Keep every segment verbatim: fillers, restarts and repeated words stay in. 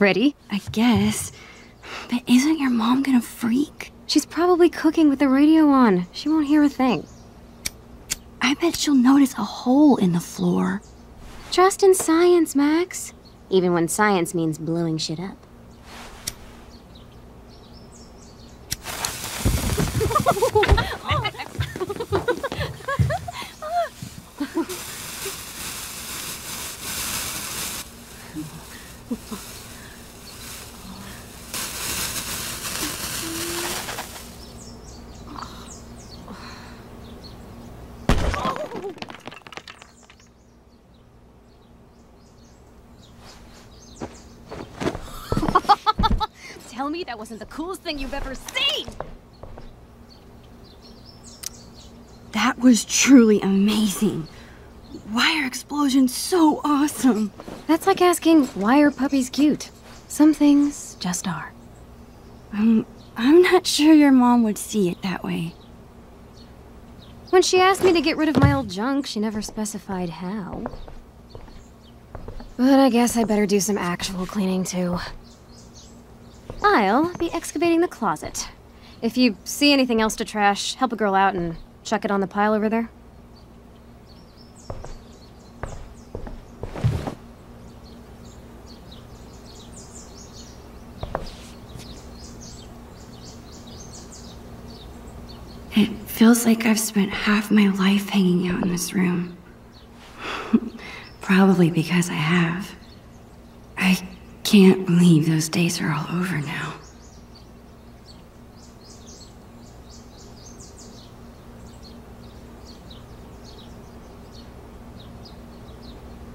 ready, I guess. But isn't your mom gonna freak? She's probably cooking with the radio on. She won't hear a thing. I bet she'll notice a hole in the floor. Trust in science, Max. Even when science means blowing shit up. Tell me that wasn't the coolest thing you've ever seen! That was truly amazing. Why are explosions so awesome? That's like asking, why are puppies cute? Some things just are. Um, I'm not sure your mom would see it that way. When she asked me to get rid of my old junk, she never specified how. But I guess I better do some actual cleaning too. I'll be excavating the closet. If you see anything else to trash, help a girl out and chuck it on the pile over there. It feels like I've spent half my life hanging out in this room. Probably because I have. I can't believe those days are all over now.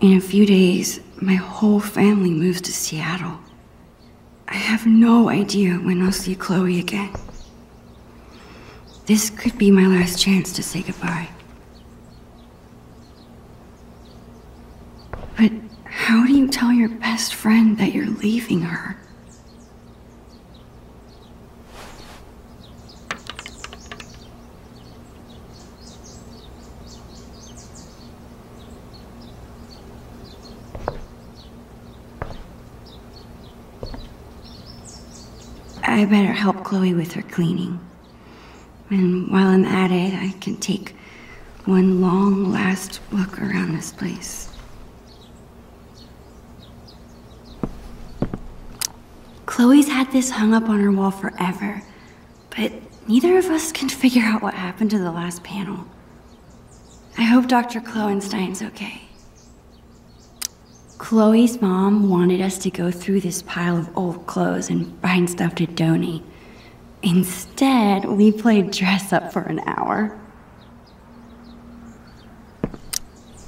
In a few days, my whole family moves to Seattle. I have no idea when I'll see Chloe again. This could be my last chance to say goodbye. But how do you tell your best friend that you're leaving her? I better help Chloe with her cleaning. And while I'm at it, I can take one long last look around this place. Chloe's had this hung up on her wall forever, but neither of us can figure out what happened to the last panel. I hope Doctor Kloenstein's okay. Chloe's mom wanted us to go through this pile of old clothes and find stuff to donate. Instead, we played dress up for an hour.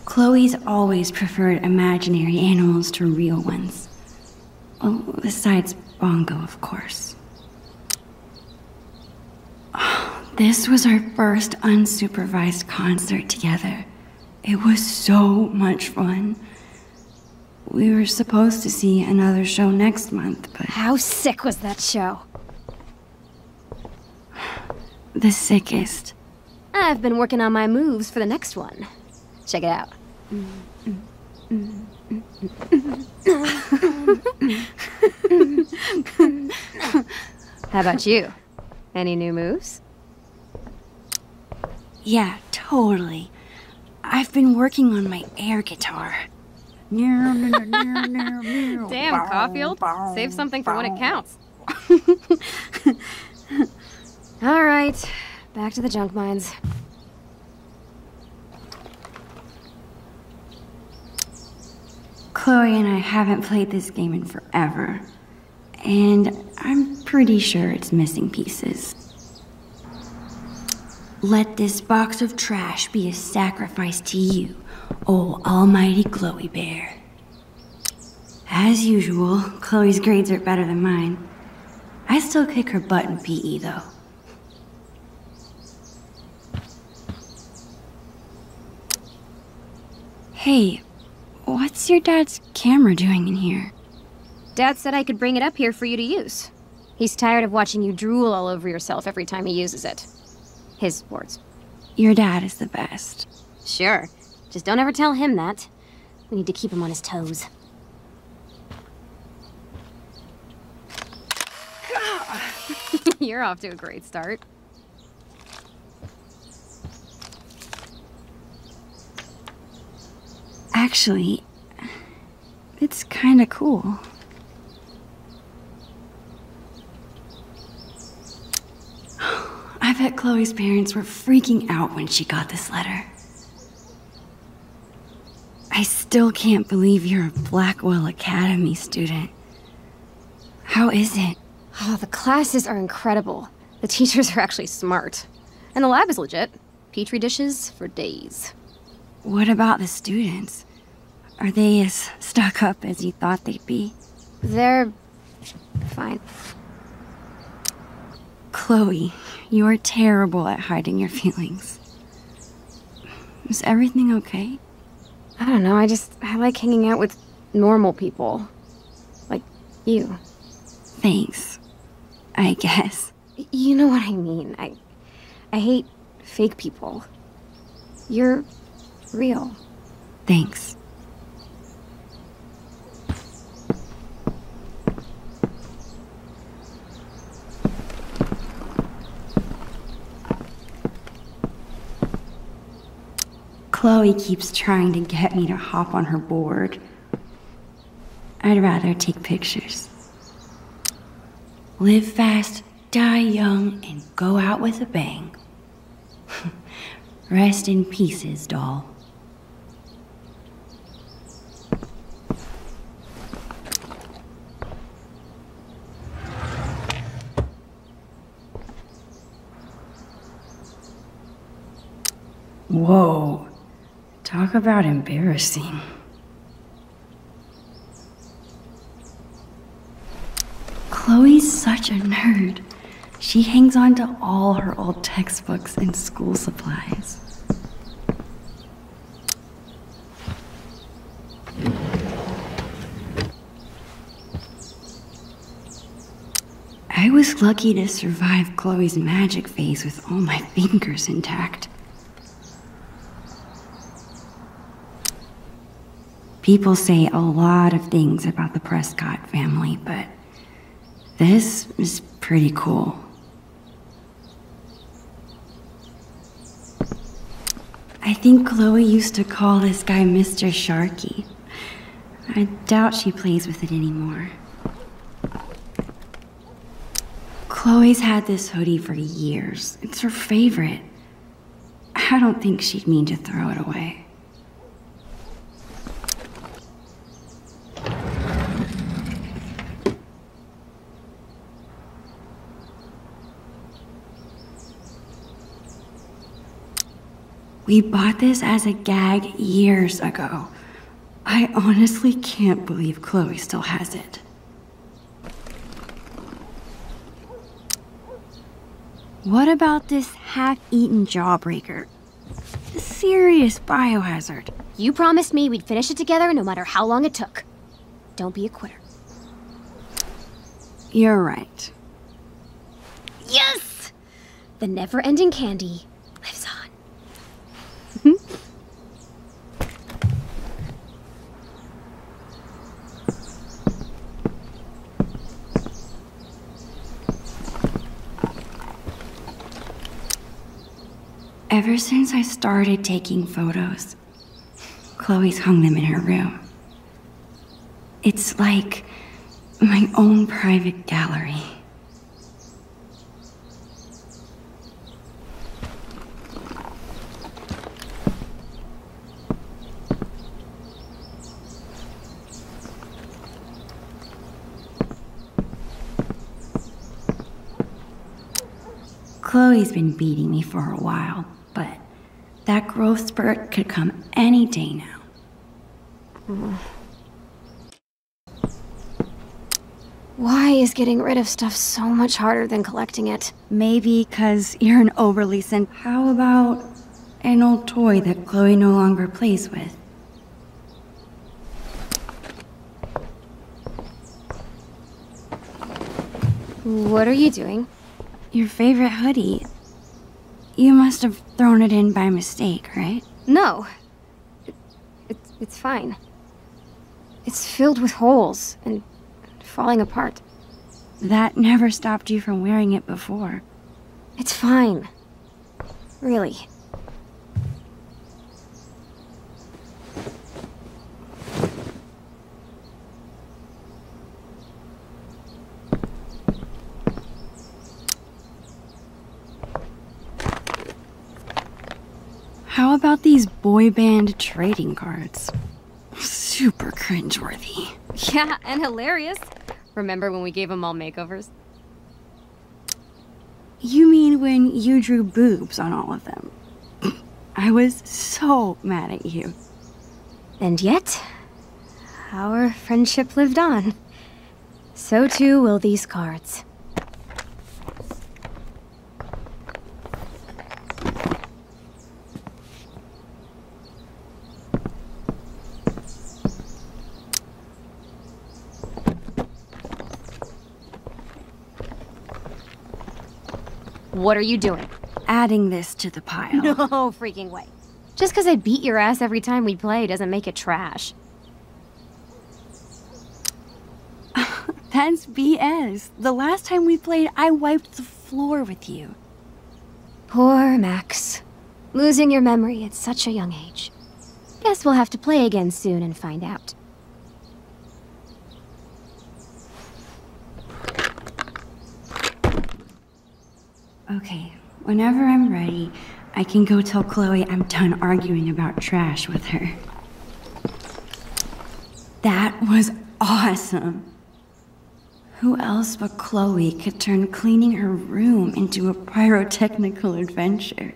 Chloe's always preferred imaginary animals to real ones. Oh, besides Bongo, of course. Oh, this was our first unsupervised concert together. It was so much fun. We were supposed to see another show next month, but... How sick was that show? The sickest. I've been working on my moves for the next one. Check it out. How about you? Any new moves? Yeah, totally. I've been working on my air guitar. Damn, Caulfield. Save something for when it counts. All right, back to the junk mines. Chloe and I haven't played this game in forever, and I'm pretty sure it's missing pieces. Let this box of trash be a sacrifice to you, oh almighty Chloe Bear. As usual, Chloe's grades are better than mine. I still kick her butt in P E though. Hey, what's your dad's camera doing in here? Dad said I could bring it up here for you to use. He's tired of watching you drool all over yourself every time he uses it. His words. Your dad is the best. Sure. Just don't ever tell him that. We need to keep him on his toes. You're off to a great start. Actually, it's kind of cool. I bet Chloe's parents were freaking out when she got this letter. I still can't believe you're a Blackwell Academy student. How is it? Oh, the classes are incredible. The teachers are actually smart. And the lab is legit. Petri dishes for days. What about the students? Are they as stuck up as you thought they'd be? They're fine. Chloe, you're terrible at hiding your feelings. Is everything okay? I don't know, I just, I like hanging out with normal people. Like you. Thanks, I guess. You know what I mean. I, I hate fake people. You're real. Thanks. Chloe keeps trying to get me to hop on her board. I'd rather take pictures. Live fast, die young, and go out with a bang. Rest in pieces, doll. Whoa. Talk about embarrassing. Chloe's such a nerd. She hangs on to all her old textbooks and school supplies. I was lucky to survive Chloe's magic phase with all my fingers intact. People say a lot of things about the Prescott family, but this is pretty cool. I think Chloe used to call this guy Mister Sharky. I doubt she plays with it anymore. Chloe's had this hoodie for years. It's her favorite. I don't think she'd mean to throw it away. We bought this as a gag years ago. I honestly can't believe Chloe still has it. What about this half-eaten jawbreaker? It's a serious biohazard. You promised me we'd finish it together no matter how long it took. Don't be a quitter. You're right. Yes! The never-ending candy lives on. Ever since I started taking photos, Chloe's hung them in her room. It's like my own private gallery. Chloe's been beating me for a while, but that growth spurt could come any day now. Mm. Why is getting rid of stuff so much harder than collecting it? Maybe because you're an overly sen- How about an old toy that Chloe no longer plays with? What are you doing? Your favorite hoodie. You must have thrown it in by mistake, right? No. It, it, it's fine. It's filled with holes and falling apart. That never stopped you from wearing it before. It's fine. Really. How about these boy band trading cards? Super cringeworthy. Yeah, and hilarious. Remember when we gave them all makeovers? You mean when you drew boobs on all of them? I was so mad at you. And yet, our friendship lived on. So too will these cards. What are you doing? Adding this to the pile. No freaking way. Just because I beat your ass every time we play doesn't make it trash. That's B S. The last time we played, I wiped the floor with you. Poor Max. Losing your memory at such a young age. Guess we'll have to play again soon and find out. Okay, whenever I'm ready, I can go tell Chloe I'm done arguing about trash with her. That was awesome. Who else but Chloe could turn cleaning her room into a pyrotechnical adventure?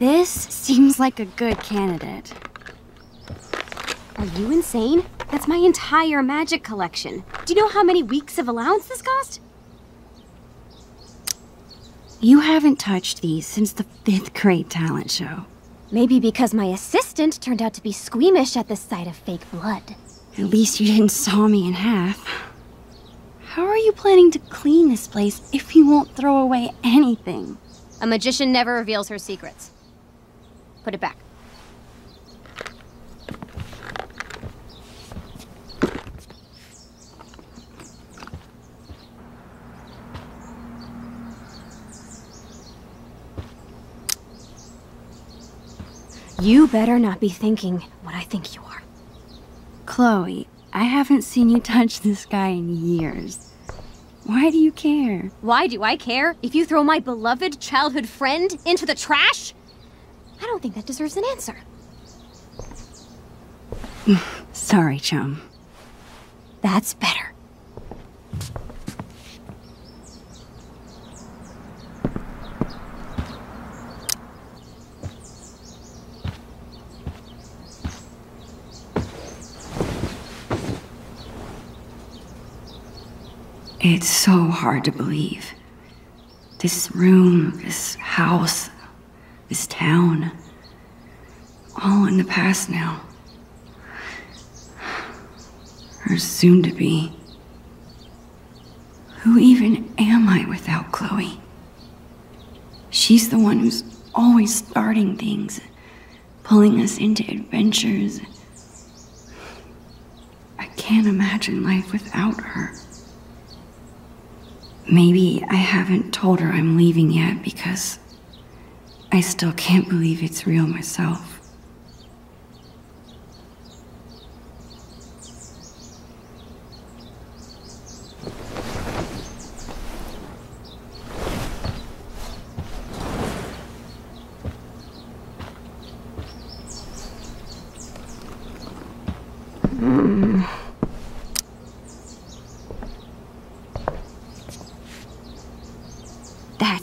This seems like a good candidate. Are you insane? That's my entire magic collection. Do you know how many weeks of allowance this cost? You haven't touched these since the fifth grade talent show. Maybe because my assistant turned out to be squeamish at the sight of fake blood. At least you didn't saw me in half. How are you planning to clean this place if you won't throw away anything? A magician never reveals her secrets. Put it back. You better not be thinking what I think you are. Chloe, I haven't seen you touch this guy in years. Why do you care? Why do I care? If you throw my beloved childhood friend into the trash? I don't think that deserves an answer. Sorry, chum. That's better. It's so hard to believe. This room, this house, this town, all in the past now. Or soon to be. Who even am I without Chloe? She's the one who's always starting things, pulling us into adventures. I can't imagine life without her. Maybe I haven't told her I'm leaving yet because I still can't believe it's real myself. Mm.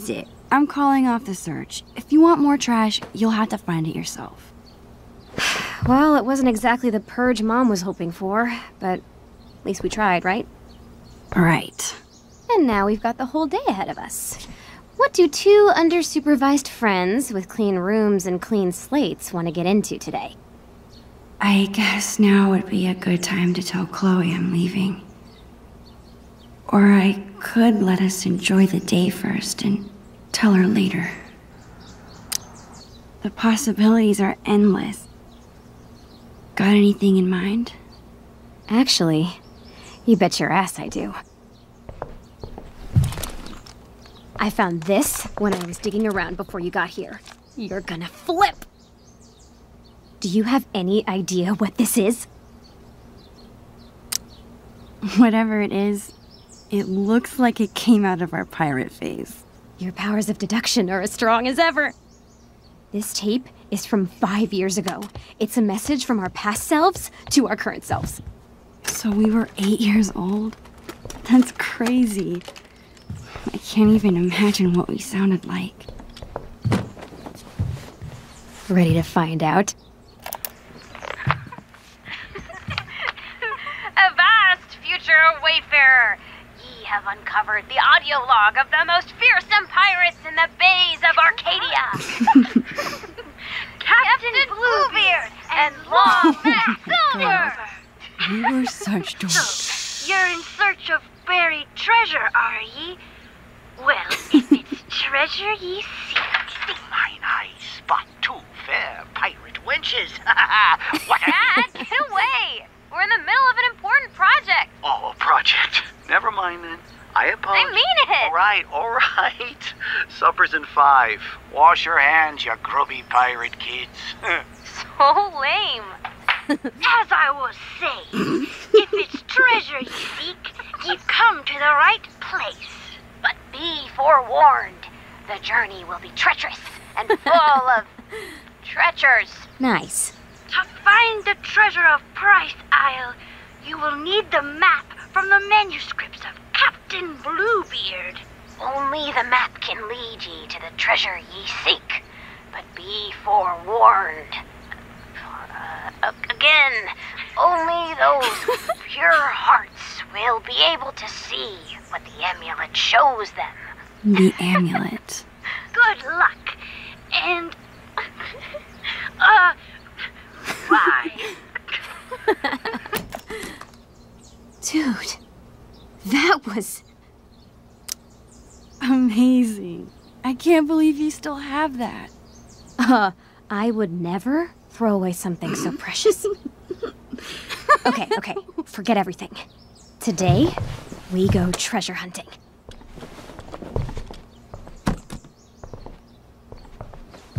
It. I'm calling off the search. If you want more trash, you'll have to find it yourself. Well, it wasn't exactly the purge Mom was hoping for, but at least we tried, right? Right. And now we've got the whole day ahead of us. What do two under-supervised friends with clean rooms and clean slates want to get into today? I guess now would be a good time to tell Chloe I'm leaving. Or I could let us enjoy the day first and tell her later. The possibilities are endless. Got anything in mind? Actually, You bet your ass I do. I found this when I was digging around before you got here. You're gonna flip! Do you have any idea what this is? Whatever it is, it looks like it came out of our pirate phase. Your powers of deduction are as strong as ever! This tape is from five years ago. It's a message from our past selves to our current selves. So we were eight years old? That's crazy. I can't even imagine what we sounded like. Ready to find out? Avast, future wayfarer! Ye have uncovered the audio log of the most fearsome pirates in the bays of Arcadia! Captain Bluebeard and Long Matt Silver! We were such dogs. So, you're in search of buried treasure, are ye? Well, if it's treasure ye seek. Mine eyes spot two fair pirate wenches. What? Dad, get away! We're in the middle of an important project. Oh, a project. Never mind then. I apologize. I mean it! All right, all right. Supper's in five. Wash your hands, you grubby pirate kids. So lame. As I was saying, if it's treasure you seek, you've come to the right place. But be forewarned, the journey will be treacherous and full of treachers. Nice. To find the treasure of Price Isle, you will need the map from the manuscripts of Captain Bluebeard. Only the map can lead ye to the treasure ye seek, but be forewarned. Uh, again, only those with pure hearts will be able to see what the amulet shows them. The amulet. Good luck, and... uh... bye. Dude, that was... amazing. I can't believe you still have that. Uh, I would never... throw away something so precious. Okay, okay, forget everything. Today, we go treasure hunting.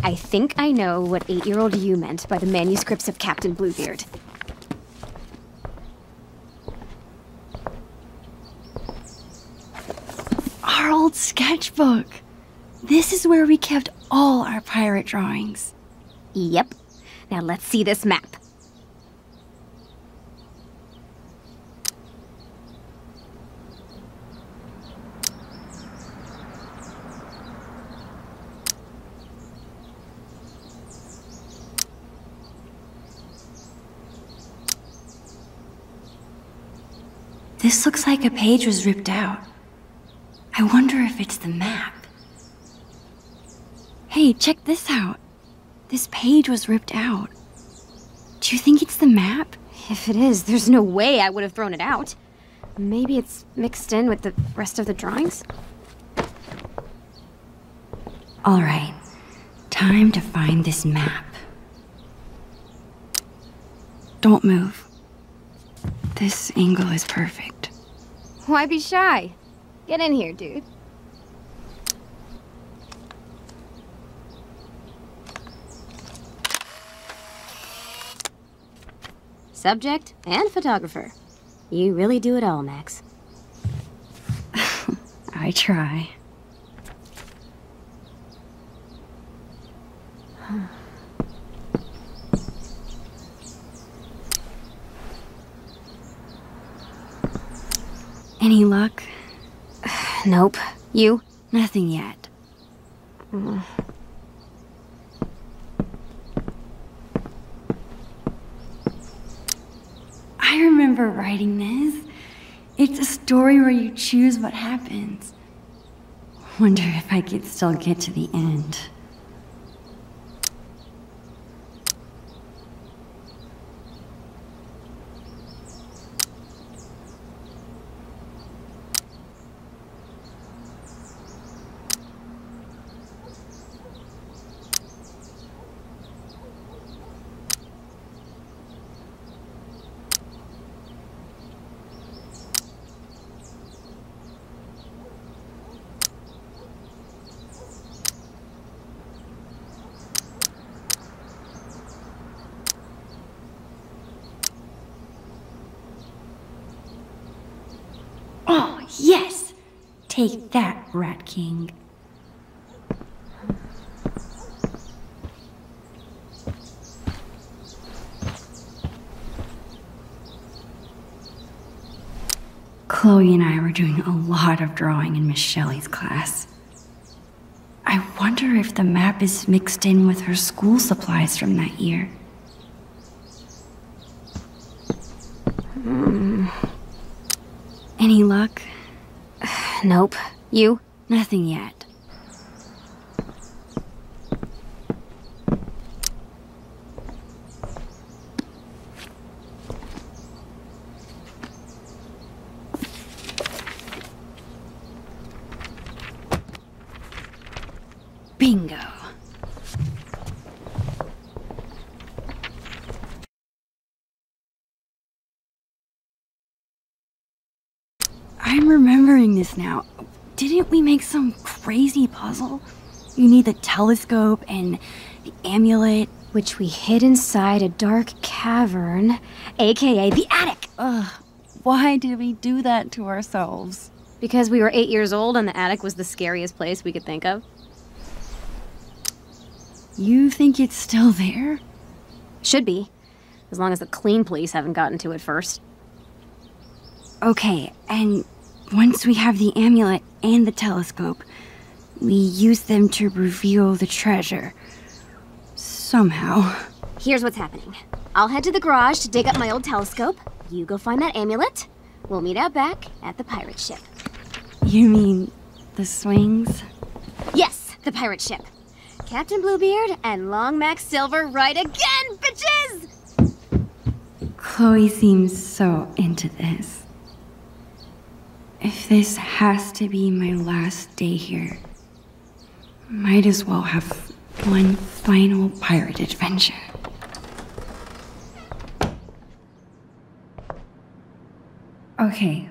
I think I know what eight-year-old you meant by the manuscripts of Captain Bluebeard. Our old sketchbook. This is where we kept all our pirate drawings. Yep. Now let's see this map. This looks like a page was ripped out. I wonder if it's the map. Hey, check this out. This page was ripped out. Do you think it's the map? If it is, there's no way I would have thrown it out. Maybe it's mixed in with the rest of the drawings? All right, time to find this map. Don't move. This angle is perfect. Why be shy? Get in here, dude. Subject and photographer. You really do it all, Max. I try. Huh. Any luck? Nope. You? Nothing yet. Mm. I remember writing this. It's a story where you choose what happens. Wonder if I could still get to the end. Yes! Take that, Rat King. Chloe and I were doing a lot of drawing in Miss Shelley's class. I wonder if the map is mixed in with her school supplies from that year. Mm. Any luck? Nope. You? Nothing yet. Bingo. I'm remembering this now. Didn't we make some crazy puzzle? You need the telescope and the amulet, which we hid inside a dark cavern, aka the attic. Ugh, why did we do that to ourselves? Because we were eight years old and the attic was the scariest place we could think of. You think it's still there? Should be, as long as the clean police haven't gotten to it first. Okay, and once we have the amulet and the telescope, we use them to reveal the treasure. Somehow. Here's what's happening. I'll head to the garage to dig up my old telescope. You go find that amulet. We'll meet out back at the pirate ship. You mean the swings? Yes, the pirate ship. Captain Bluebeard and Long Mac Silver right again, bitches! Chloe seems so into this. If this has to be my last day here, might as well have one final pirate adventure. Okay,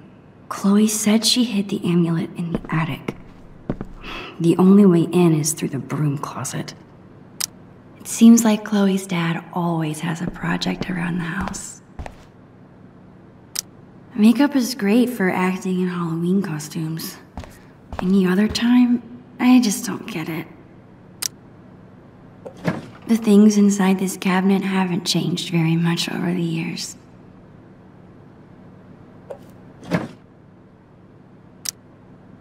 Chloe said she hid the amulet in the attic. The only way in is through the broom closet. It seems like Chloe's dad always has a project around the house. Makeup is great for acting in Halloween costumes. Any other time, I just don't get it. The things inside this cabinet haven't changed very much over the years.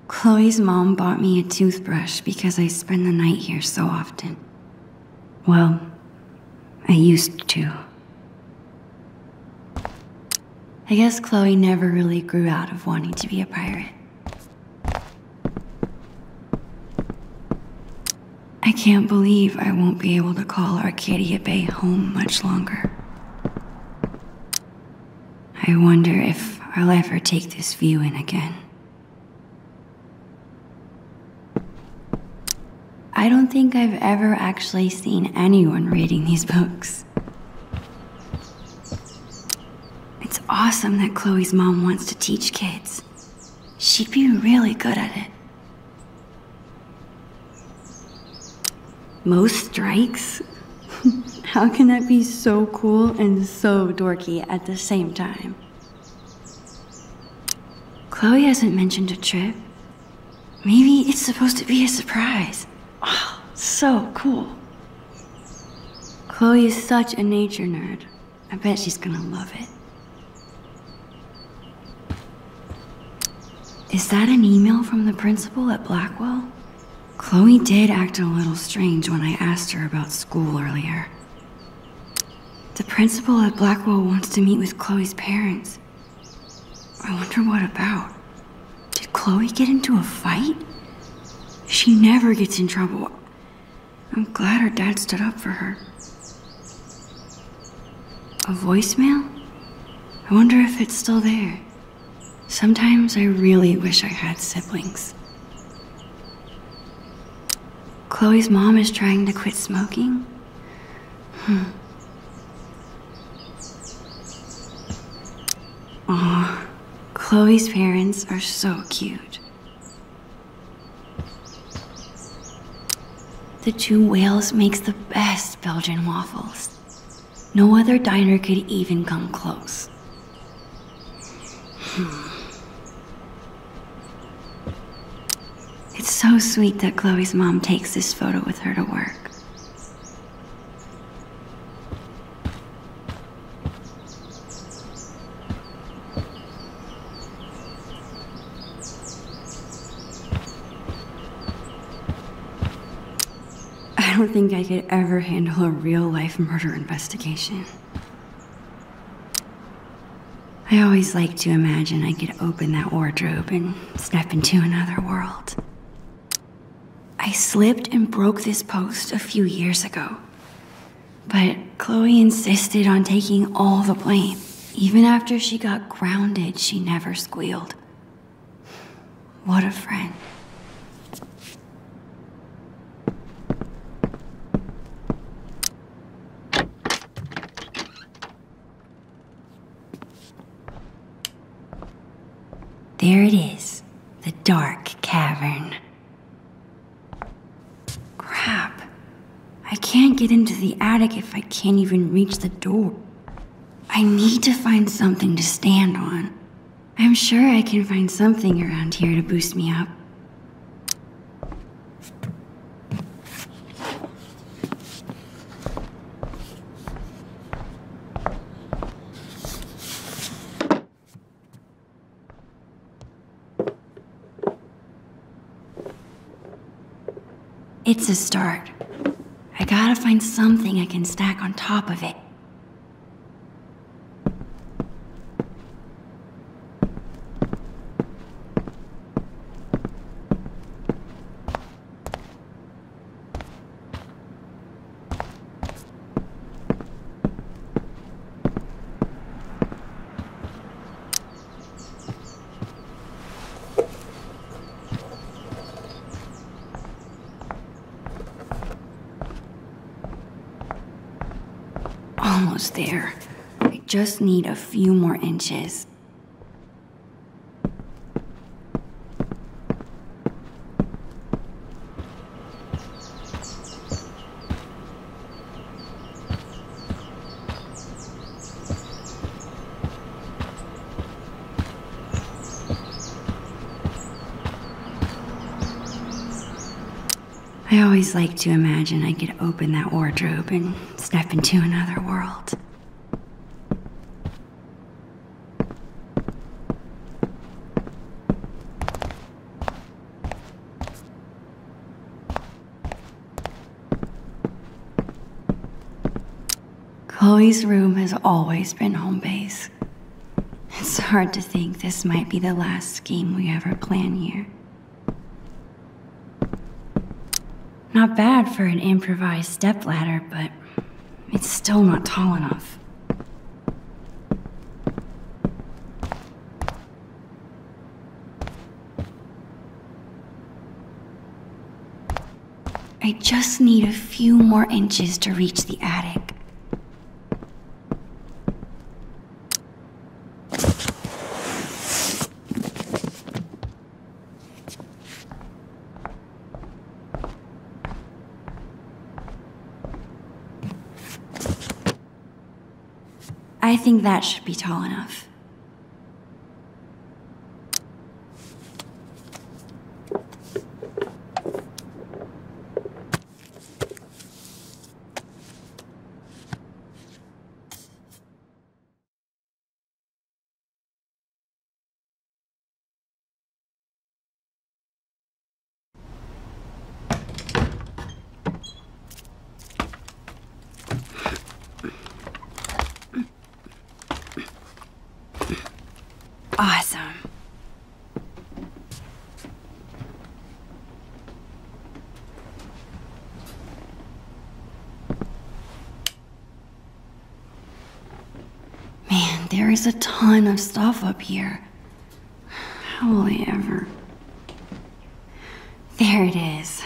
Chloe's mom bought me a toothbrush because I spend the night here so often. Well, I used to. I guess Chloe never really grew out of wanting to be a pirate. I can't believe I won't be able to call Arcadia Bay home much longer. I wonder if I'll ever take this view in again. I don't think I've ever actually seen anyone reading these books. It's awesome that Chloe's mom wants to teach kids. She'd be really good at it. Most strikes? How can that be so cool and so dorky at the same time? Chloe hasn't mentioned a trip. Maybe it's supposed to be a surprise. Oh, so cool. Chloe is such a nature nerd. I bet she's gonna love it. Is that an email from the principal at Blackwell? Chloe did act a little strange when I asked her about school earlier. The principal at Blackwell wants to meet with Chloe's parents. I wonder what about? Did Chloe get into a fight? She never gets in trouble. I'm glad her dad stood up for her. A voicemail? I wonder if it's still there. Sometimes I really wish I had siblings. Chloe's mom is trying to quit smoking? Hmm. Aw, Chloe's parents are so cute. The Two Whales makes the best Belgian waffles. No other diner could even come close. Hmm. It's so sweet that Chloe's mom takes this photo with her to work. I don't think I could ever handle a real-life murder investigation. I always like to imagine I could open that wardrobe and step into another world. I slipped and broke this post a few years ago, but Chloe insisted on taking all the blame. Even after she got grounded, she never squealed. What a friend. There it is, the dark cavern. Crap, I can't get into the attic if I can't even reach the door. I need to find something to stand on. I'm sure I can find something around here to boost me up. It's a start. I gotta find something I can stack on top of it. Almost there. I just need a few more inches. I always like to imagine I could open that wardrobe and step into another world. Chloe's room has always been home base. It's hard to think this might be the last scheme we ever plan here. Not bad for an improvised stepladder, but it's still not tall enough. I just need a few more inches to reach the attic. I think that should be tall enough. There is a ton of stuff up here. How will I ever? There it is.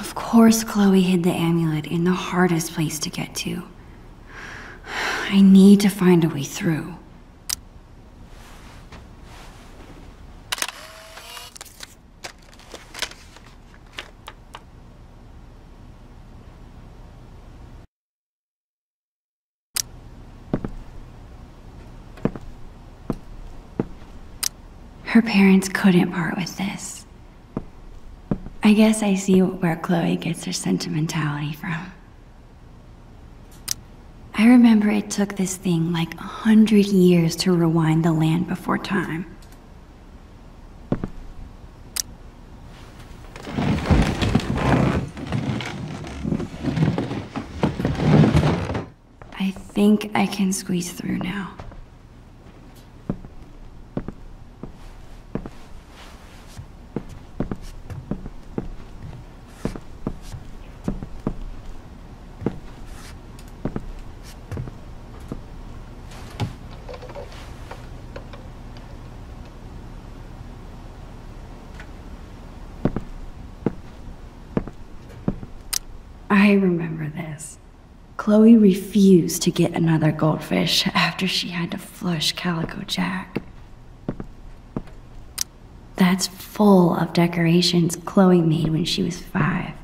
Of course Chloe hid the amulet in the hardest place to get to. I need to find a way through. Her parents couldn't part with this. I guess I see where Chloe gets her sentimentality from. I remember it took this thing like a hundred years to rewind The Land Before Time. I think I can squeeze through now. I remember this. Chloe refused to get another goldfish after she had to flush Calico Jack. That's full of decorations Chloe made when she was five.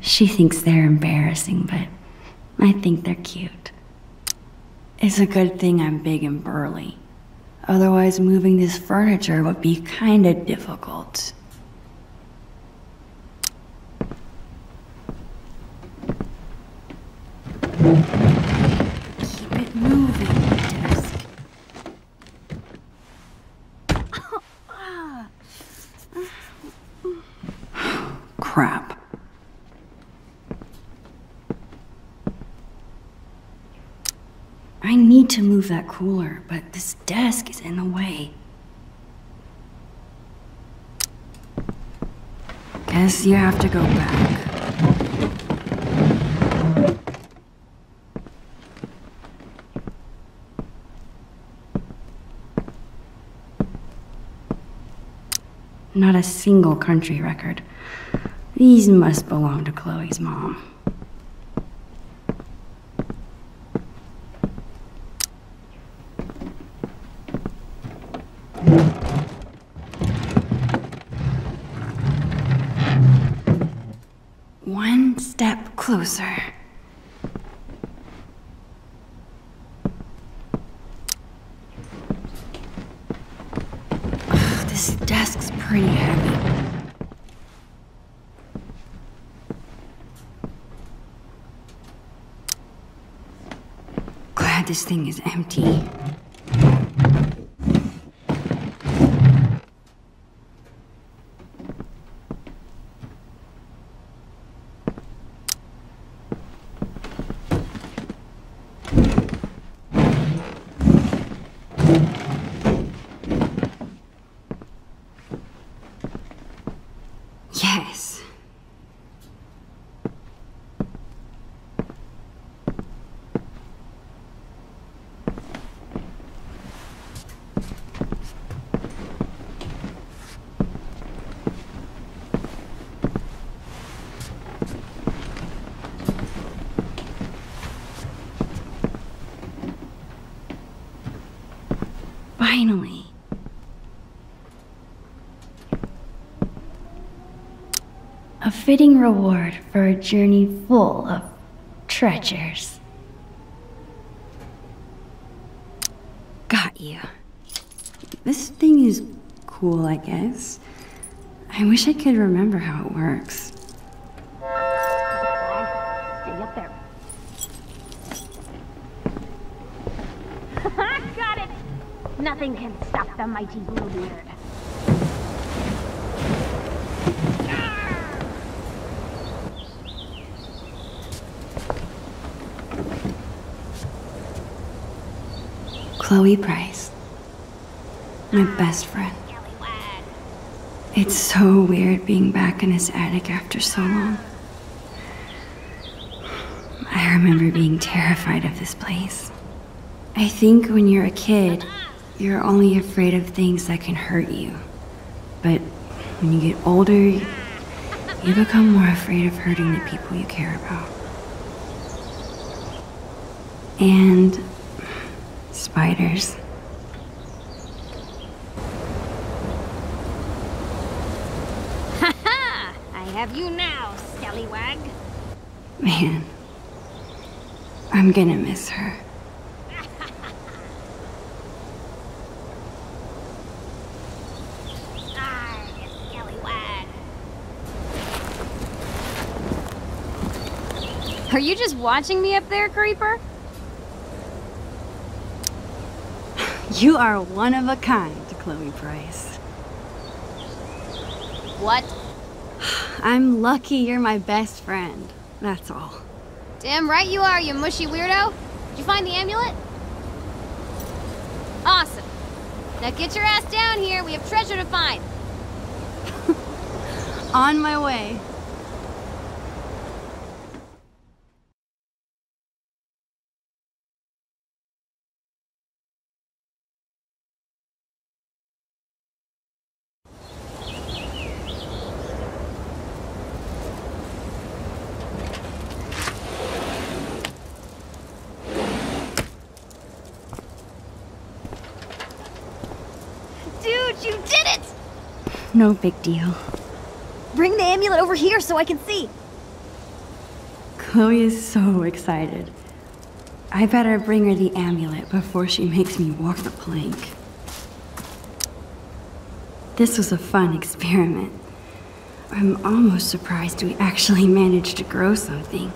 She thinks they're embarrassing, but I think they're cute. It's a good thing I'm big and burly. Otherwise, moving this furniture would be kinda difficult. Keep it moving, desk. Crap. I need to move that cooler, but this desk is in the way. Guess you have to go back. Not a single country record. These must belong to Chloe's mom. One step closer. Pretty heavy. Glad this thing is empty. Finally. A fitting reward for a journey full of treasures. Got you. This thing is cool, I guess. I wish I could remember how it works. Stay up there. Got it! Nothing can stop the mighty Bluebeard. Chloe Price, my best friend. It's so weird being back in this attic after so long. I remember being terrified of this place. I think when you're a kid, you're only afraid of things that can hurt you. But when you get older, you become more afraid of hurting the people you care about. And spiders. Ha ha! I have you now, scallywag. Man, I'm gonna miss her. Are you just watching me up there, Creeper? You are one of a kind, Chloe Price. What? I'm lucky you're my best friend, that's all. Damn right you are, you mushy weirdo. Did you find the amulet? Awesome. Now get your ass down here, we have treasure to find. On my way. No big deal. Bring the amulet over here so I can see. Chloe is so excited. I better bring her the amulet before she makes me walk the plank. This was a fun experiment. I'm almost surprised we actually managed to grow something.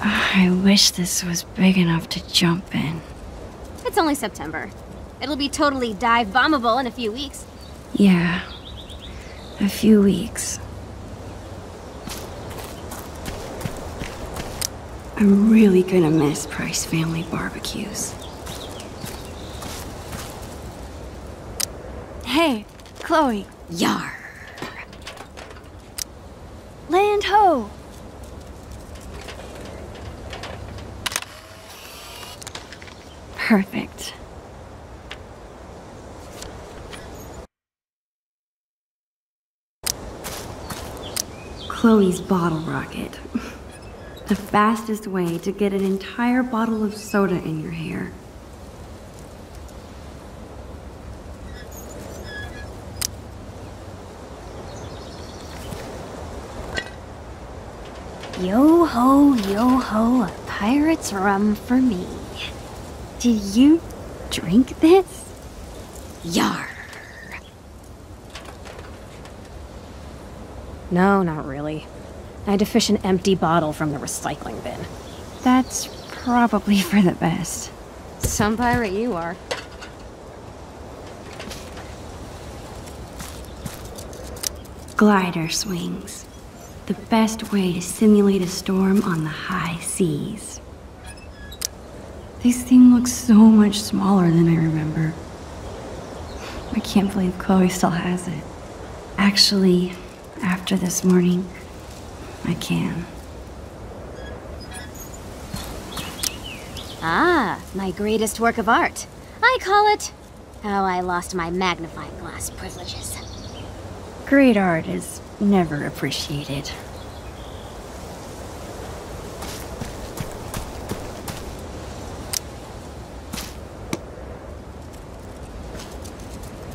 I wish this was big enough to jump in. It's only September. It'll be totally dive-bombable in a few weeks. Yeah, a few weeks. I'm really gonna miss Price family barbecues. Hey, Chloe. Yar. Land ho! Perfect. Chloe's bottle rocket. The fastest way to get an entire bottle of soda in your hair. Yo-ho, yo-ho, a pirate's rum for me. Did you drink this? Yar. No, not really. I had to fish an empty bottle from the recycling bin. That's probably for the best. Some pirate you are. Glider swings. The best way to simulate a storm on the high seas. This thing looks so much smaller than I remember. I can't believe Chloe still has it. Actually, after this morning, I can. Ah, my greatest work of art. I call it How I Lost My Magnifying Glass Privileges. Great art is never appreciated.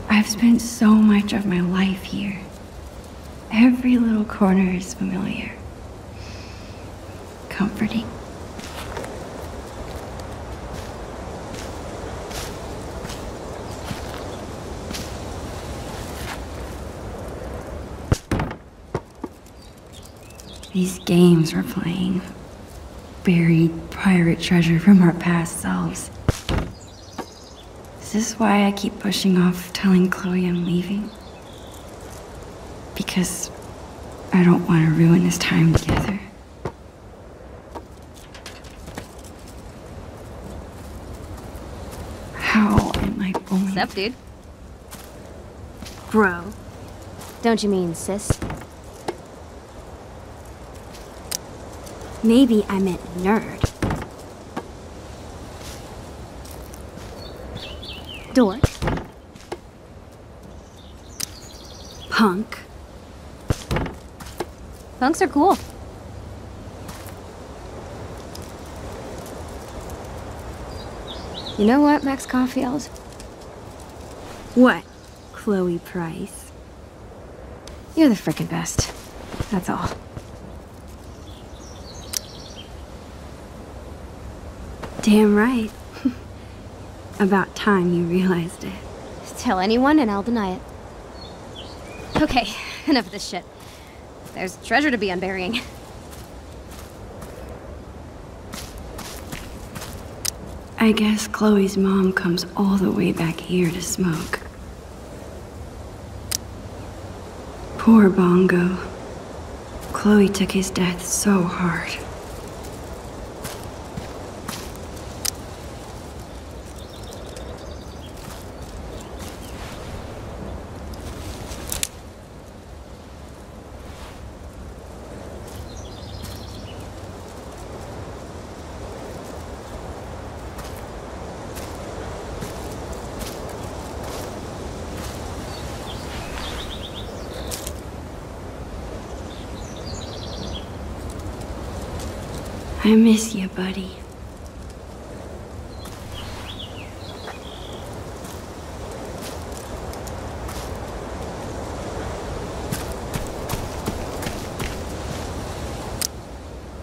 I've spent so much of my life here. Every little corner is familiar, comforting. These games we're playing, buried pirate treasure from our past selves. Is this why I keep pushing off telling Chloe I'm leaving? Because I don't want to ruin this time together. How am I going? What's up, dude? Bro. Don't you mean sis? Maybe I meant nerd. Dork. Punk. Punks are cool. You know what, Max Caulfield? What, Chloe Price? You're the frickin' best. That's all. Damn right. About time you realized it. Tell anyone and I'll deny it. Okay, enough of this shit. There's treasure to be unburying. I guess Chloe's mom comes all the way back here to smoke. Poor Bongo. Chloe took his death so hard. I miss you, buddy.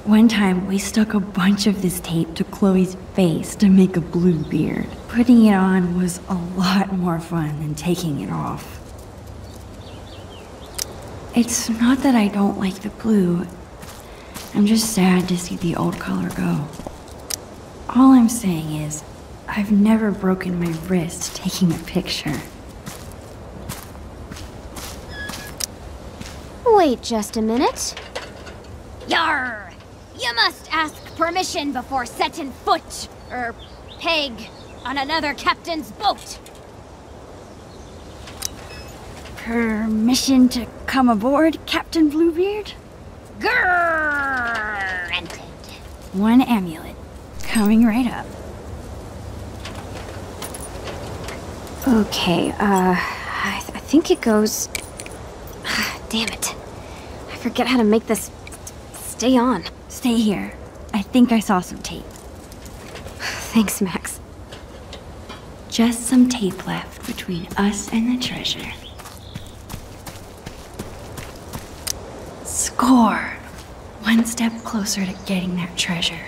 One time, we stuck a bunch of this tape to Chloe's face to make a blue beard. Putting it on was a lot more fun than taking it off. It's not that I don't like the blue. I'm just sad to see the old color go. All I'm saying is, I've never broken my wrist taking a picture. Wait just a minute. Yarr! You must ask permission before setting foot, or peg, on another captain's boat. Permission to come aboard, Captain Bluebeard? Granted. One amulet. Coming right up. Okay, uh, I, th I think it goes... Damn it. I forget how to make this stay on. Stay here. I think I saw some tape. Thanks, Max. Just some tape left between us and the treasure. Score! One step closer to getting that treasure.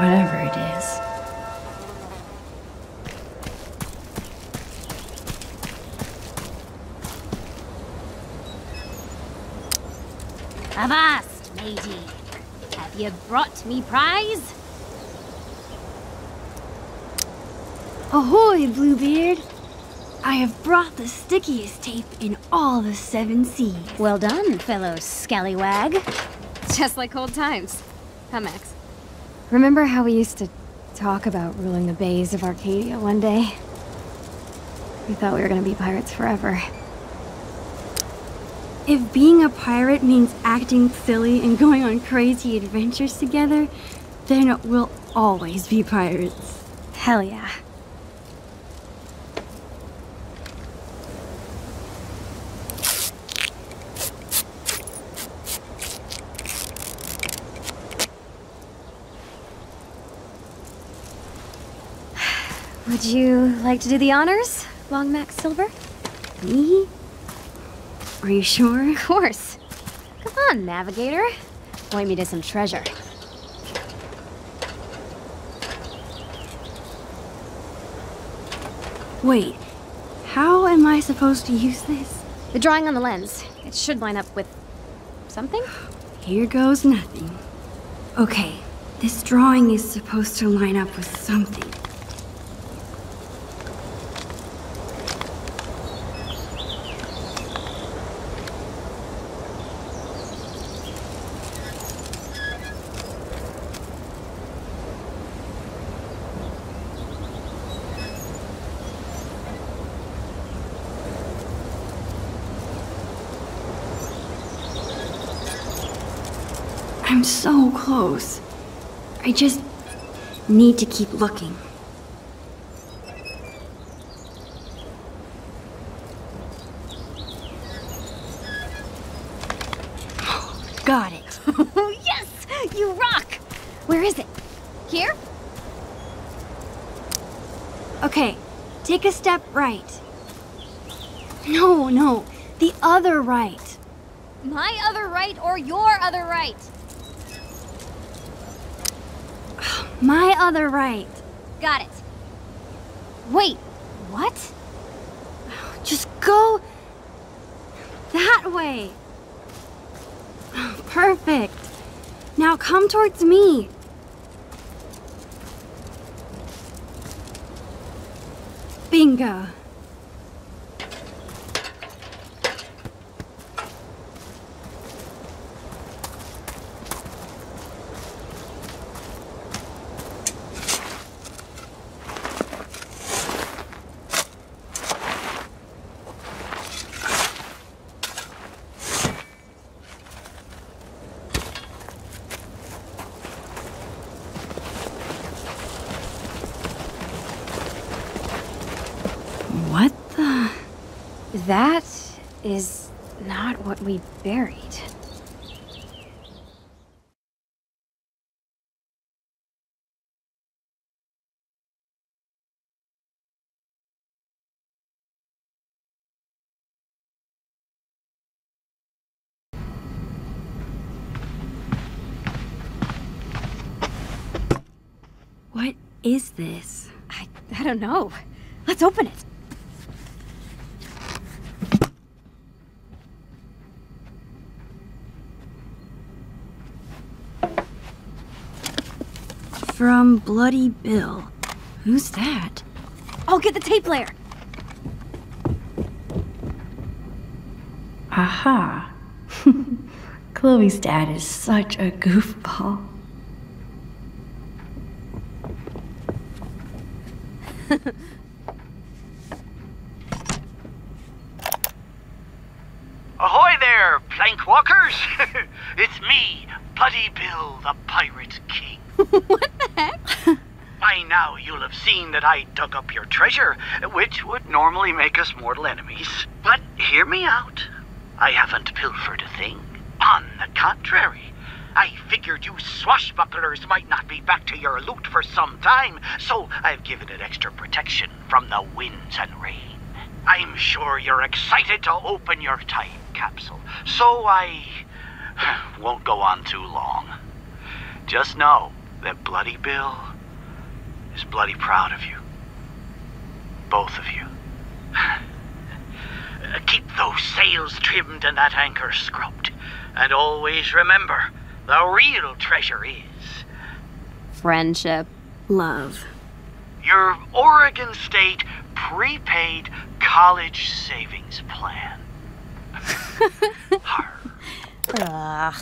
Whatever it is. Avast, matey. Have you brought me prize? Ahoy, Bluebeard! I have brought the stickiest tape in all the seven seas. Well done, fellow scallywag. Just like old times. Huh, Max? Remember how we used to talk about ruling the bays of Arcadia one day? We thought we were gonna be pirates forever. If being a pirate means acting silly and going on crazy adventures together, then we'll always be pirates. Hell yeah. Would you like to do the honors, Long Max Silver? Me? Are you sure? Of course. Come on, Navigator. Point me to some treasure. Wait, how am I supposed to use this? The drawing on the lens. It should line up with... something? Here goes nothing. Okay, this drawing is supposed to line up with something. I'm so close. I just need to keep looking. Got it. Yes! You rock! Where is it? Here? Okay, take a step right. No, no, the other right. My other right or your other right? My other right. Got it. Wait, what? Just go that way. Perfect. Now come towards me. Bingo. That is not what we buried. What is this? I, I don't know. Let's open it. From Bloody Bill. Who's that? I'll get the tape player! Aha. Chloe's dad is such a goofball. Ahoy there, plank walkers! It's me, Bloody Bill, the Pirate King. What the heck? By now you'll have seen that I dug up your treasure, which would normally make us mortal enemies. But hear me out. I haven't pilfered a thing. On the contrary, I figured you swashbucklers might not be back to your loot for some time, so I've given it extra protection from the winds and rain. I'm sure you're excited to open your time capsule, so I won't go on too long. Just know that Bloody Bill is bloody proud of you. Both of you. Keep those sails trimmed and that anchor scrubbed. And always remember, the real treasure is... friendship. Love. Your Oregon State prepaid college savings plan. Ugh.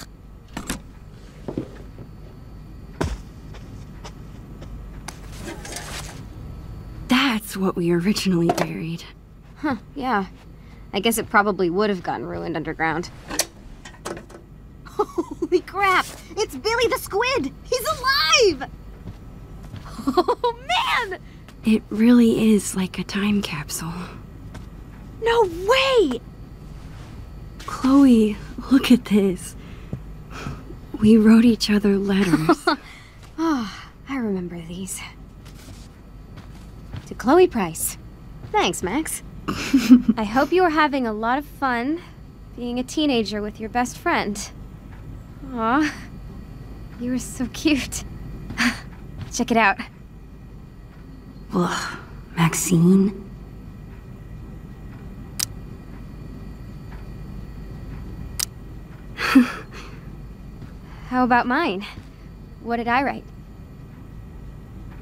That's what we originally buried. Huh, yeah. I guess it probably would have gotten ruined underground. Holy crap! It's Billy the Squid! He's alive! Oh, man! It really is like a time capsule. No way! Chloe, look at this. We wrote each other letters. Oh, I remember these. To Chloe Price. Thanks, Max. I hope you are having a lot of fun being a teenager with your best friend. Aw, you were so cute. Check it out. Ugh, Maxine. How about mine? What did I write?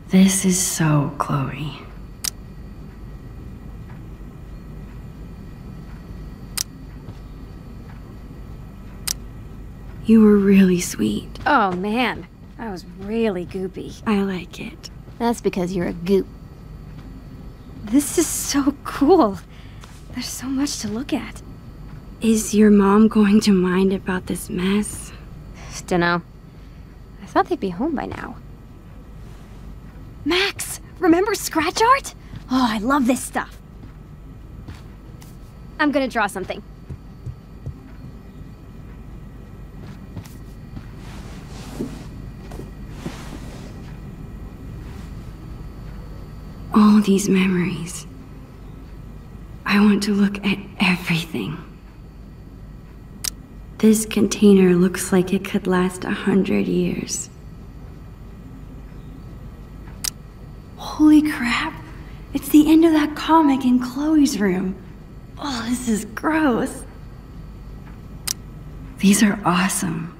This is so Chloe. You were really sweet. Oh man, I was really goopy. I like it. That's because you're a goop. This is so cool. There's so much to look at. Is your mom going to mind about this mess? Dunno. I thought they'd be home by now. Max, remember scratch art? Oh, I love this stuff. I'm gonna draw something. All these memories. I want to look at everything. This container looks like it could last a hundred years. Holy crap! It's the end of that comic in Chloe's room. Oh, this is gross. These are awesome.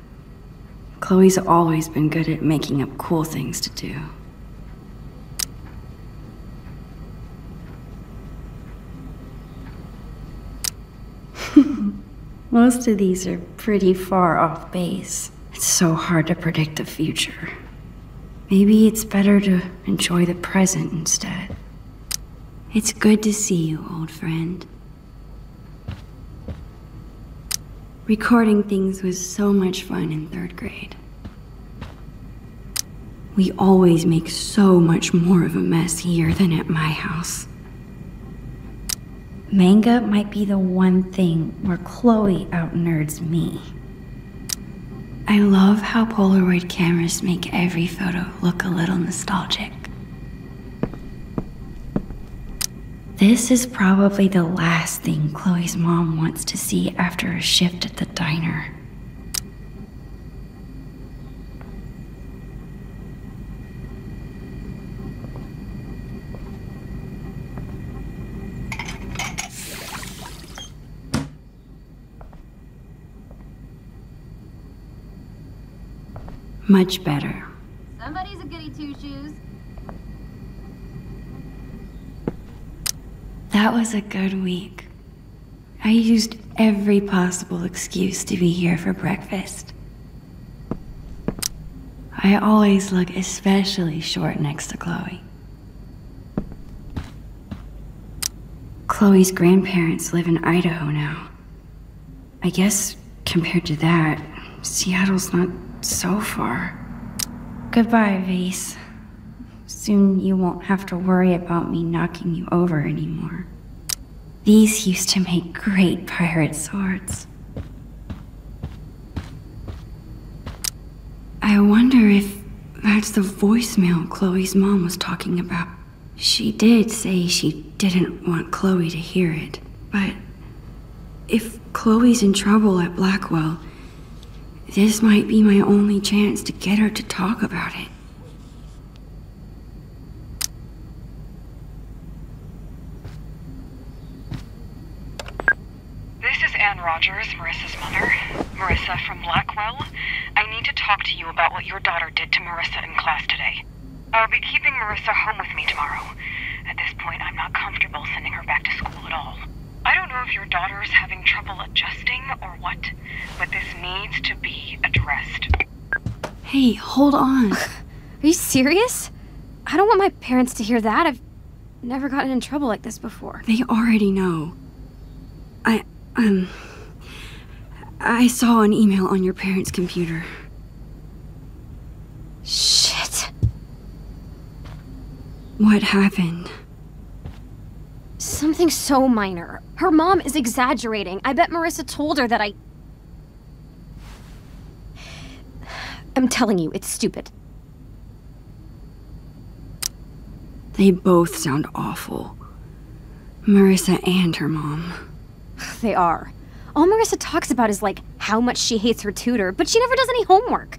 Chloe's always been good at making up cool things to do. Most of these are pretty far off base. It's so hard to predict the future. Maybe it's better to enjoy the present instead. It's good to see you, old friend. Recording things was so much fun in third grade. We always make so much more of a mess here than at my house. Manga might be the one thing where Chloe out-nerds me. I love how Polaroid cameras make every photo look a little nostalgic. This is probably the last thing Chloe's mom wants to see after a shift at the diner. Much better. Somebody's a goody two-shoes. That was a good week. I used every possible excuse to be here for breakfast. I always look especially short next to Chloe. Chloe's grandparents live in Idaho now. I guess compared to that, Seattle's not so far. Goodbye, Vase. Soon you won't have to worry about me knocking you over anymore. These used to make great pirate swords. I wonder if that's the voicemail Chloe's mom was talking about. She did say she didn't want Chloe to hear it, but if Chloe's in trouble at Blackwell, this might be my only chance to get her to talk about it. This is Ann Rogers, Marissa's mother. Marissa from Blackwell. I need to talk to you about what your daughter did to Marissa in class today. I'll be keeping Marissa home with me tomorrow. At this point, I'm not comfortable sending her back to school at all. I don't know if your daughter's having trouble adjusting or what, but this needs to be addressed. Hey, hold on. Are you serious? I don't want my parents to hear that. I've never gotten in trouble like this before. They already know. I, um... I saw an email on your parents' computer. Shit. What happened? Something so minor. Her mom is exaggerating. I bet Marissa told her that I... I'm telling you, it's stupid. They both sound awful. Marissa and her mom. They are. All Marissa talks about is, like, how much she hates her tutor, but she never does any homework.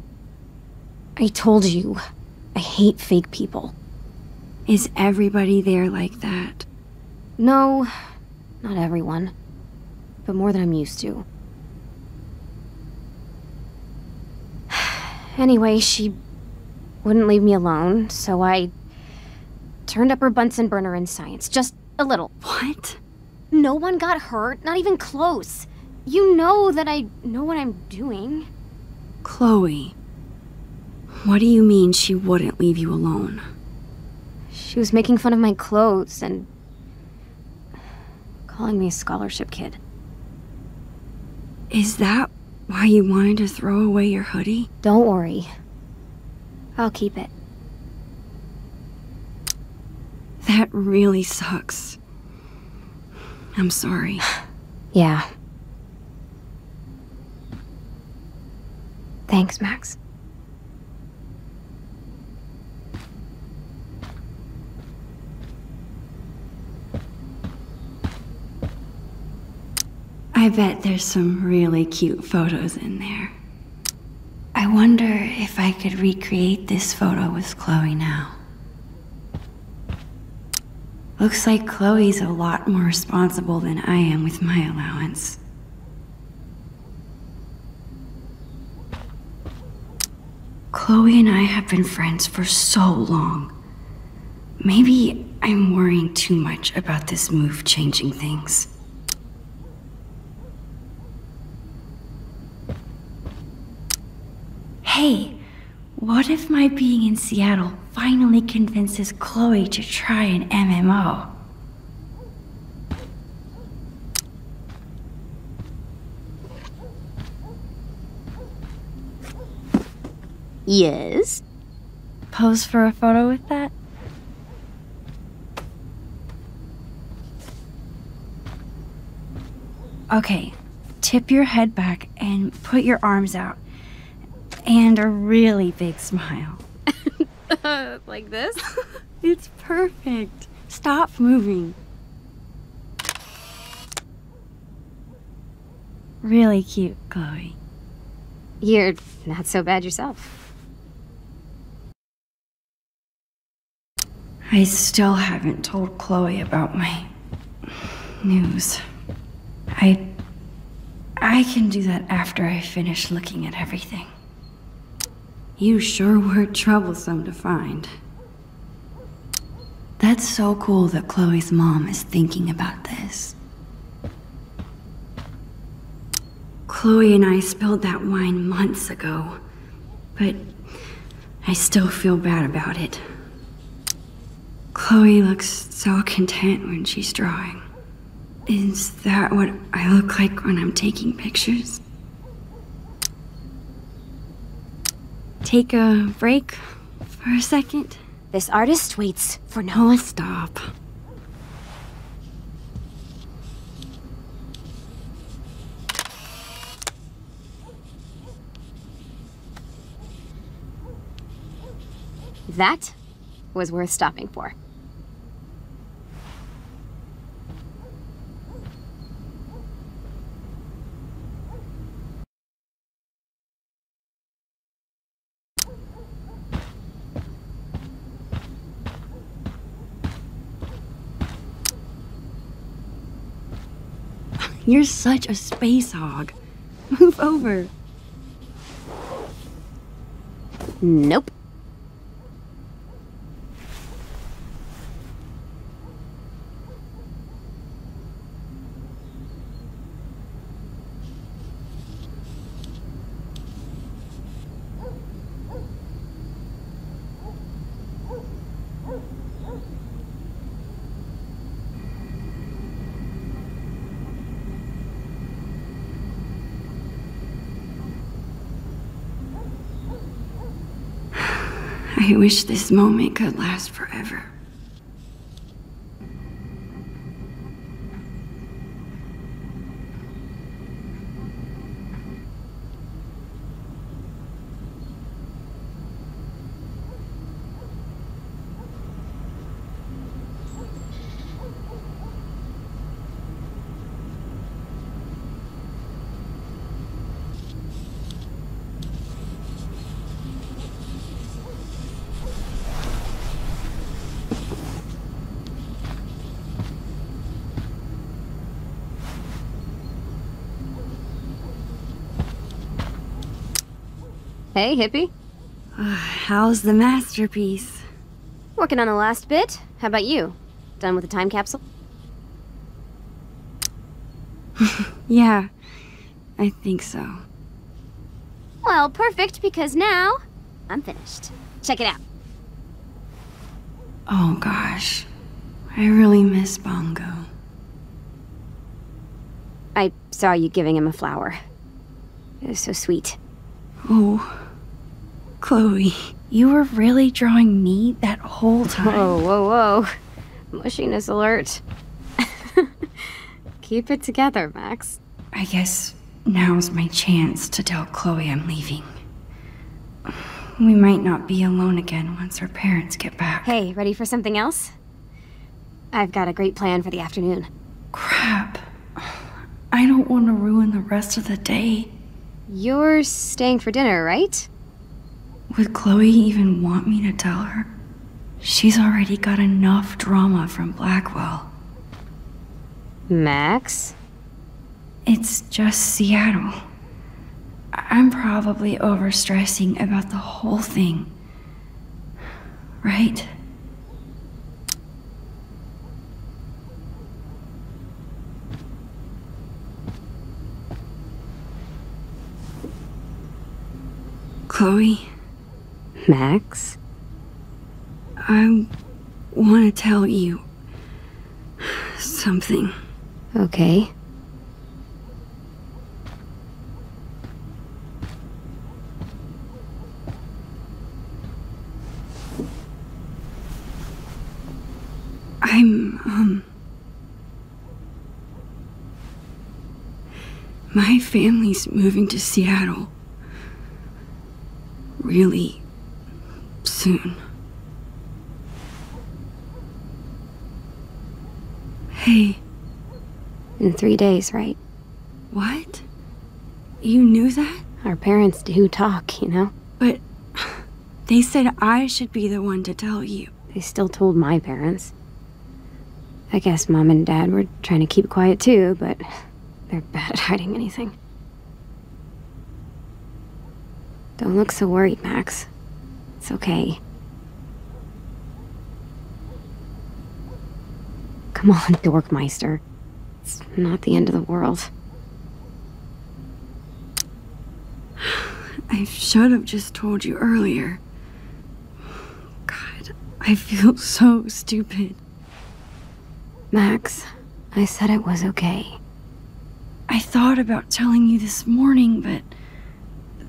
I told you, I hate fake people. Is everybody there like that? No, not everyone, but more than I'm used to. Anyway, she wouldn't leave me alone, so I turned up her Bunsen burner in science, just a little. What? No one got hurt, not even close. You know that I know what I'm doing. Chloe, what do you mean she wouldn't leave you alone? She was making fun of my clothes and calling me a scholarship kid. Is that why you wanted to throw away your hoodie? Don't worry. I'll keep it. That really sucks. I'm sorry. Yeah. Thanks, Max. I bet there's some really cute photos in there. I wonder if I could recreate this photo with Chloe now. Looks like Chloe's a lot more responsible than I am with my allowance. Chloe and I have been friends for so long. Maybe I'm worrying too much about this move changing things. Hey, what if my being in Seattle finally convinces Chloe to try an M M O? Yes? Pose for a photo with that? Okay, tip your head back and put your arms out. And a really big smile. Like this? It's perfect. Stop moving. Really cute, Chloe. You're not so bad yourself. I still haven't told Chloe about my news. I... I can do that after I finish looking at everything. You sure were troublesome to find. That's so cool that Chloe's mom is thinking about this. Chloe and I spilled that wine months ago, but I still feel bad about it. Chloe looks so content when she's drawing. Is that what I look like when I'm taking pictures? Take a break for a second. This artist waits for no one. Stop. That was worth stopping for. You're such a space hog. Move over. Nope. I wish this moment could last forever. Hey, hippie. Uh, how's the masterpiece? Working on the last bit. How about you? Done with the time capsule? Yeah, I think so. Well, perfect, because now I'm finished. Check it out. Oh gosh, I really miss Bongo. I saw you giving him a flower. It was so sweet. Oh. Chloe, you were really drawing me that whole time. Whoa, whoa, whoa. Mushiness alert. Keep it together, Max. I guess now's my chance to tell Chloe I'm leaving. We might not be alone again once her parents get back. Hey, ready for something else? I've got a great plan for the afternoon. Crap. I don't want to ruin the rest of the day. You're staying for dinner, right? Would Chloe even want me to tell her? She's already got enough drama from Blackwell. Max? It's just Seattle. I'm probably overstressing about the whole thing, right? Chloe? Max? I want to tell you something. Okay. I'm, um... my family's moving to Seattle. Really soon. Hey. In three days, right? What? You knew that? Our parents do talk, you know? But they said I should be the one to tell you. They still told my parents. I guess Mom and Dad were trying to keep quiet too, but they're bad at hiding anything. Don't look so worried, Max. It's okay. Come on, Dorkmeister. It's not the end of the world. I should have just told you earlier. God, I feel so stupid. Max, I said it was okay. I thought about telling you this morning, but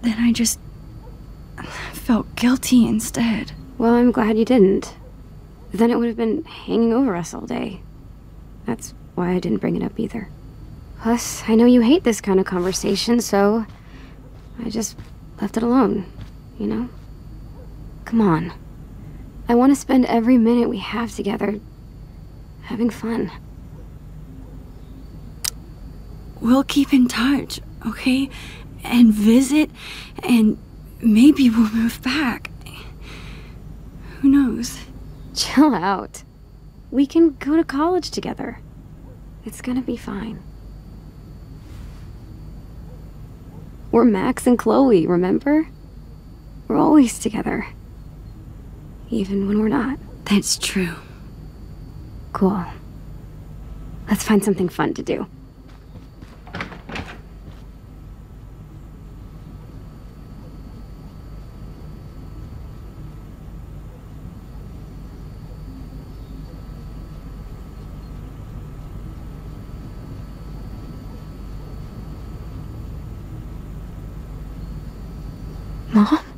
then I just... felt guilty instead. Well, I'm glad you didn't. Then it would have been hanging over us all day. That's why I didn't bring it up either. Plus, I know you hate this kind of conversation, so I just left it alone, you know? Come on. I want to spend every minute we have together having fun. We'll keep in touch, okay? And visit, and maybe we'll move back. Who knows? Chill out. We can go to college together. It's gonna be fine. We're Max and Chloe, remember? We're always together. Even when we're not. That's true. Cool. Let's find something fun to do. Mom?